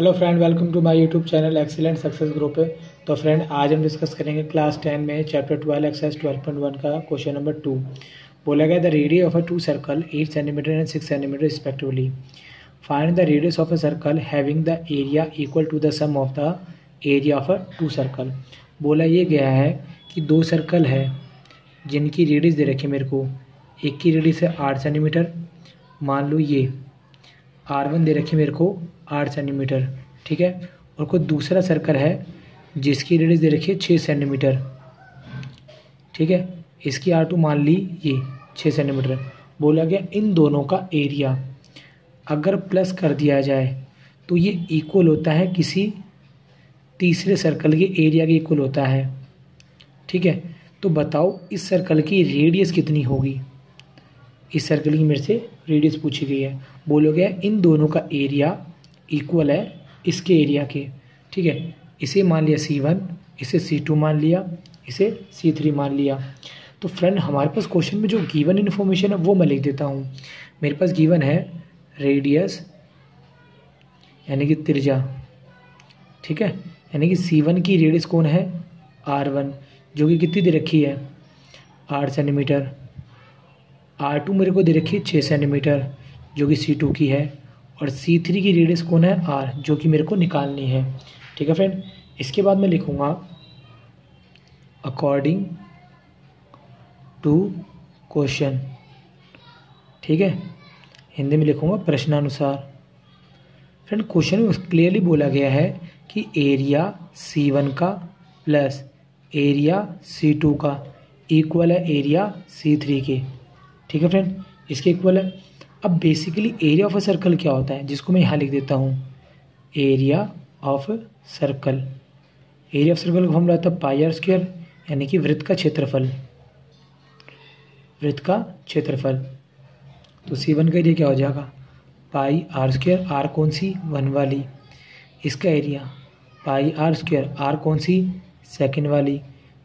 Hello friend, welcome to my YouTube channel excellent success group है। तो friend, आज हम डिस्कस करेंगे क्लास 10 में चैप्टर 12 एक्सरसाइज 12.1 का क्वेश्चन नंबर 2। बोला गया the radius of a two circle 8 centimetre and 6 centimetre respectively. Find the radius of a circle having the area equal to the sum of the area of a two circle. बोला ये गया है कि दो circle है जिनकी radius दे रखी है मेरे को। एक की रेडियस है 8 सेंटीमीटर, मान लो ये R1 दे रखी है मेरे को 8 सेंटीमीटर, ठीक है। और कोई दूसरा सर्कल है जिसकी रेडियस दे रखी है 6 सेंटीमीटर, ठीक है। इसकी R2 मान ली ये 6 सेंटीमीटर। बोला गया इन दोनों का एरिया अगर प्लस कर दिया जाए तो ये इक्वल होता है किसी तीसरे सर्कल के एरिया के इक्वल होता है, ठीक है। तो बताओ इस सर्कल की रेडियस कितनी होगी। इस सर्कल की मेरे से रेडियस पूछी गई है। बोला गया इन दोनों का एरिया इक्वल है इसके एरिया के, ठीक है। इसे मान लिया C1, इसे C2 मान लिया, इसे C3 मान लिया। तो फ्रेंड, हमारे पास क्वेश्चन में जो गिवन इन्फॉर्मेशन है वो मैं लिख देता हूँ। मेरे पास गिवन है रेडियस यानी कि त्रिज्या, ठीक है। यानी कि C1 की रेडियस कौन है R1, जो कि कितनी दे रखी है 8 सेंटीमीटर। R2 मेरे को दे रखी है 6 सेंटीमीटर जो कि C2 की है। और C3 की रेडियस कौन है R, जो कि मेरे को निकालनी है, ठीक है फ्रेंड। इसके बाद मैं लिखूँगा अकॉर्डिंग टू क्वेश्चन, ठीक है। हिंदी में लिखूँगा प्रश्नानुसार। फ्रेंड, क्वेश्चन में क्लियरली बोला गया है कि एरिया C1 का प्लस एरिया C2 का इक्वल है एरिया C3 के, ठीक है फ्रेंड, इसके इक्वल है। अब basically area of a circle क्या होता है, जिसको मैं यहाँ लिख देता हूँ area of circle. Area of circle को हम लाते हैं पाई आर स्क्वायर, यानी कि वृत्त का क्षेत्रफल, वृत्त का क्षेत्रफल। तो C1 का एरिया क्या हो जाएगा पाई आर स्क्वायर, आर कौन सी 1 वाली। इसका area pi R square, R कौन सी 2 वाली।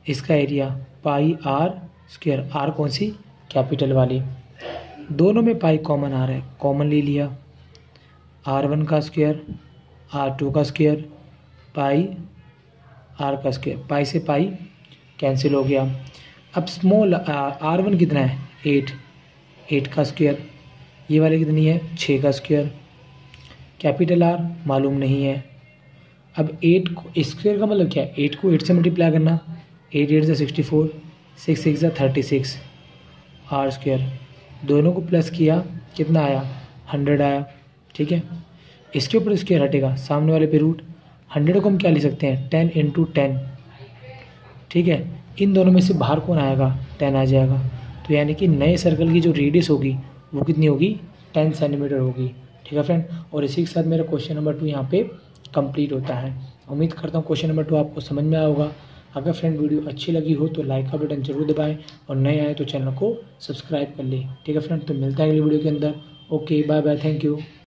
इसका area pi R square, R कौन सी कैपिटल वाली। दोनों में पाई कॉमन आ रहा है, कॉमन ले लिया। R1 का स्क्वायर, R2 का स्क्वायर, पाई R का स्क्वायर, पाई से पाई कैंसिल हो गया। अब स्मॉल R1 कितना है 8, 8 का स्क्वायर, ये वाली कितनी है 6 का स्क्वायर। कैपिटल R मालूम नहीं है। अब 8 को स्क्वायर का मतलब क्या है, 8 को 8 से मल्टीप्लाई करना, 8 8 सा 64, 6 6 सा 36, आर स्क्वायर। दोनों को प्लस किया, कितना आया 100 आया, ठीक है। इसके ऊपर स्क्वायर हटेगा, सामने वाले पे रूट। 100 को हम क्या ले सकते हैं 10 × 10, ठीक है। इन दोनों में से बाहर कौन आएगा 10 आ जाएगा। तो यानी कि नए सर्कल की जो रेडियस होगी वो कितनी होगी 10 सेंटीमीटर होगी, ठीक है फ्रेंड। और इसी के साथ मेरा क्वेश्चन नंबर 2 यहाँ पे कंप्लीट होता है। उम्मीद करता हूँ क्वेश्चन नंबर 2 आपको समझ में आया होगा। अगर फ्रेंड वीडियो अच्छी लगी हो तो लाइक का बटन जरूर दबाएं और नए आए तो चैनल को सब्सक्राइब कर लें, ठीक है फ्रेंड। तो मिलता है अगली वीडियो के अंदर। Okay, bye bye, thank you.